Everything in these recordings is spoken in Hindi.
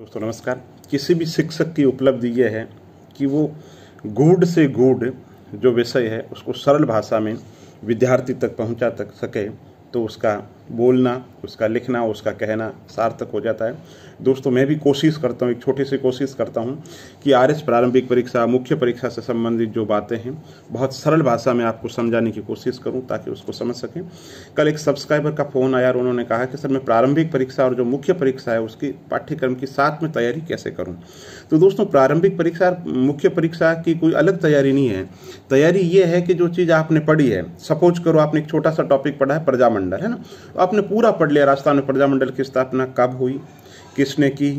दोस्तों नमस्कार। किसी भी शिक्षक की उपलब्धि यह है कि वो गुड से गुड जो विषय है उसको सरल भाषा में विद्यार्थी तक पहुंचा तक सके, तो उसका बोलना, उसका लिखना, उसका कहना सार्थक हो जाता है। दोस्तों मैं भी कोशिश करता हूं, एक छोटी सी कोशिश करता हूं कि आरएस प्रारंभिक परीक्षा, मुख्य परीक्षा से संबंधित जो बातें हैं बहुत सरल भाषा में आपको समझाने की कोशिश करूं ताकि उसको समझ सकें। कल एक सब्सक्राइबर का फ़ोन आया और उन्होंने कहा कि सर मैं प्रारंभिक परीक्षा और जो मुख्य परीक्षा है उसकी पाठ्यक्रम की साथ में तैयारी कैसे करूँ। तो दोस्तों प्रारंभिक परीक्षा और मुख्य परीक्षा की कोई अलग तैयारी नहीं है। तैयारी ये है कि जो चीज़ आपने पढ़ी है, सपोज करो आपने एक छोटा सा टॉपिक पढ़ा है प्रजामंडल, है ना, आपने पूरा पढ़ लिया राजस्थान में प्रजामंडल की स्थापना कब हुई, किसने की,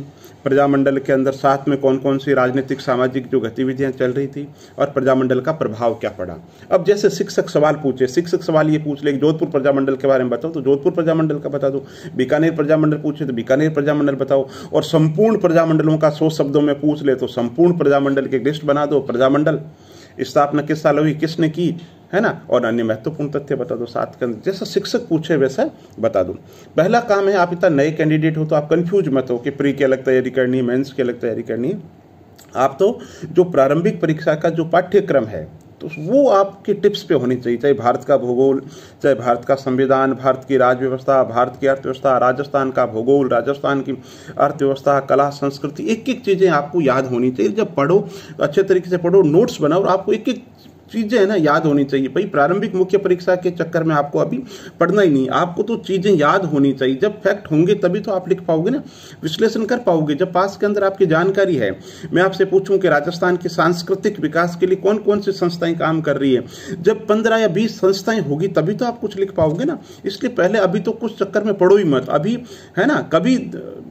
प्रजामंडल के अंदर साथ में कौन कौन सी राजनीतिक सामाजिक जो गतिविधियां चल रही थी और प्रजामंडल का प्रभाव क्या पड़ा। अब जैसे शिक्षक सवाल पूछे, शिक्षक सवाल ये पूछ ले कि जोधपुर प्रजामंडल के बारे में बताओ तो जोधपुर प्रजामंडल का बता दो, बीकानेर प्रजामंडल पूछे तो बीकानेर प्रजामंडल बताओ, और संपूर्ण प्रजामंडलों का 100 शब्दों में पूछ ले तो संपूर्ण प्रजामंडल की लिस्ट बना दो। प्रजामंडल स्थापना किस साल हुई, किसने की, है ना, और अन्य महत्वपूर्ण तथ्य बता दो साथ के अंदर। जैसा शिक्षक पूछे वैसा बता दो। पहला काम है, आप इतना नए कैंडिडेट हो तो आप कंफ्यूज मत हो कि प्री की अलग तैयारी करनी है, मेंस की अलग तैयारी करनी है। आप तो जो प्रारंभिक परीक्षा का जो पाठ्यक्रम है तो वो आपके टिप्स पे होनी चाहिए, चाहे भारत का भूगोल, चाहे भारत का संविधान, भारत की राजव्यवस्था, भारत की अर्थव्यवस्था, राजस्थान का भूगोल, राजस्थान की अर्थव्यवस्था, कला संस्कृति, एक एक चीज़ें आपको याद होनी चाहिए। जब पढ़ो तो अच्छे तरीके से पढ़ो, नोट्स बनाओ और आपको एक एक चीज़ें है ना याद होनी चाहिए। भाई प्रारंभिक मुख्य परीक्षा के चक्कर में आपको अभी पढ़ना ही नहीं, आपको तो चीज़ें याद होनी चाहिए। जब फैक्ट होंगे तभी तो आप लिख पाओगे ना, विश्लेषण कर पाओगे। जब पास के अंदर आपकी जानकारी है, मैं आपसे पूछूं कि राजस्थान के सांस्कृतिक विकास के लिए कौन कौन सी संस्थाएं काम कर रही है, जब 15 या 20 संस्थाएं होगी तभी तो आप कुछ लिख पाओगे ना। इसलिए पहले अभी तो कुछ चक्कर में पढ़ो ही मत अभी, है ना। कभी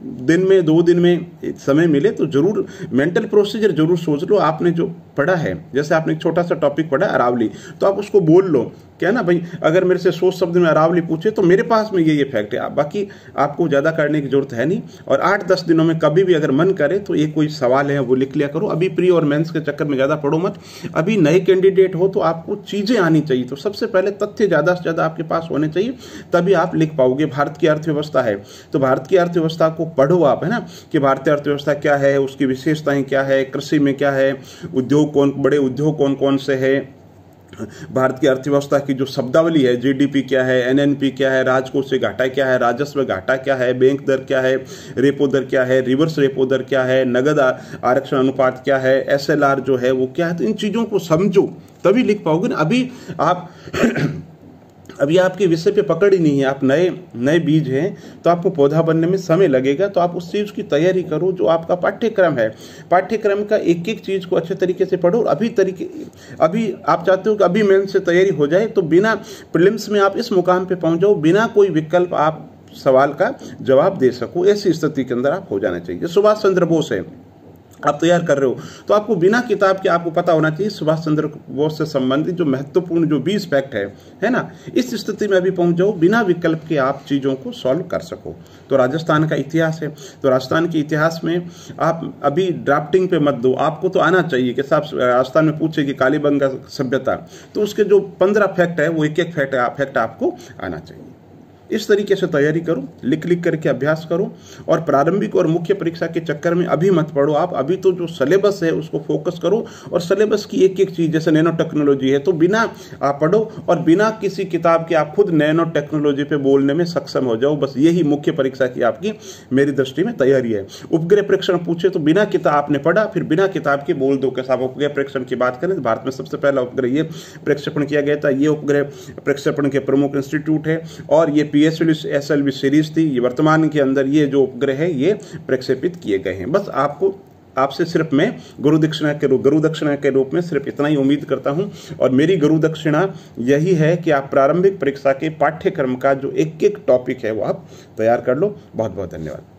दिन में 2 दिन में समय मिले तो जरूर मेंटल प्रोसीजर जरूर सोच लो। आपने जो पढ़ा है, जैसे आपने एक छोटा सा टॉपिक पढ़ा अरावली, तो आप उसको बोल लो, क्या ना भाई अगर मेरे से 100 शब्द में अरावली पूछे तो मेरे पास में ये फैक्ट है, बाकी आपको ज़्यादा करने की जरूरत है नहीं। और 8-10 दिनों में कभी भी अगर मन करे तो ये कोई सवाल है वो लिख लिया करो। अभी प्री और मेंस के चक्कर में ज़्यादा पढ़ो मत, अभी नए कैंडिडेट हो तो आपको चीज़ें आनी चाहिए। तो सबसे पहले तथ्य ज़्यादा से ज़्यादा आपके पास होने चाहिए तभी आप लिख पाओगे। भारत की अर्थव्यवस्था है तो भारत की अर्थव्यवस्था को पढ़ो आप, है ना, कि भारतीय अर्थव्यवस्था क्या है, उसकी विशेषताएं क्या है, कृषि में क्या है, उद्योग कौन, बड़े उद्योग कौन कौन से है, भारत की अर्थव्यवस्था की जो शब्दावली है, जीडीपी क्या है, एनएनपी क्या है, राजकोषीय घाटा क्या है, राजस्व घाटा क्या है, बैंक दर क्या है, रेपो दर क्या है, रिवर्स रेपो दर क्या है, नगद आरक्षण अनुपात क्या है, एसएलआर जो है वो क्या है, तो इन चीज़ों को समझो तभी लिख पाओगे ना। अभी आपके विषय पे पकड़ ही नहीं है, आप नए बीज हैं तो आपको पौधा बनने में समय लगेगा। तो आप उस चीज़ की तैयारी करो जो आपका पाठ्यक्रम है, पाठ्यक्रम का एक एक चीज़ को अच्छे तरीके से पढ़ो। और अभी आप चाहते हो कि अभी मेंस से तैयारी हो जाए तो बिना प्रीलिम्स में आप इस मुकाम पे पहुंच जाओ, बिना कोई विकल्प आप सवाल का जवाब दे सको, ऐसी स्थिति के अंदर आप हो जाना चाहिए। सुभाष चंद्र बोस है, आप तैयार कर रहे हो तो आपको बिना किताब के आपको पता होना चाहिए सुभाष चंद्र बोस से संबंधित जो महत्वपूर्ण जो 20 फैक्ट है ना। इस स्थिति में अभी पहुंच जाओ, बिना विकल्प के आप चीज़ों को सॉल्व कर सको। तो राजस्थान का इतिहास है तो राजस्थान के इतिहास में आप अभी ड्राफ्टिंग पे मत दो, आपको तो आना चाहिए कि साहब राजस्थान में पूछे कि कालीबंगा सभ्यता तो उसके जो 15 फैक्ट है वो एक एक फैक्ट आपको आना चाहिए। इस तरीके से तैयारी करो, लिख करके अभ्यास करो। और प्रारंभिक और मुख्य परीक्षा के चक्कर में अभी मत पढ़ो आप, अभी तो जो सिलेबस है उसको फोकस करो और सिलेबस की एक एक चीज़, जैसे नैनो टेक्नोलॉजी है तो बिना आप पढ़ो और बिना किसी किताब के आप खुद नैनो टेक्नोलॉजी पे बोलने में सक्षम हो जाओ। बस यही मुख्य परीक्षा की आपकी मेरी दृष्टि में तैयारी है। उपग्रह प्रेक्षण पूछे तो बिना किताब आपने पढ़ा फिर बिना किताब के बोल दो कि साहब उपग्रह प्रेक्षण की बात करें तो भारत में सबसे पहला उपग्रह ये प्रक्षेपण किया गया था, ये उपग्रह प्रक्षेपण के प्रमुख इंस्टीट्यूट है और ये SLV सीरीज थी, ये वर्तमान के अंदर ये जो उपग्रह है ये प्रक्षेपित किए गए हैं। बस आपको आपसे सिर्फ मैं गुरु दक्षिणा के रूप में सिर्फ इतना ही उम्मीद करता हूं। और मेरी गुरु दक्षिणा यही है कि आप प्रारंभिक परीक्षा के पाठ्यक्रम का जो एक एक टॉपिक है वो आप तैयार कर लो। बहुत बहुत धन्यवाद।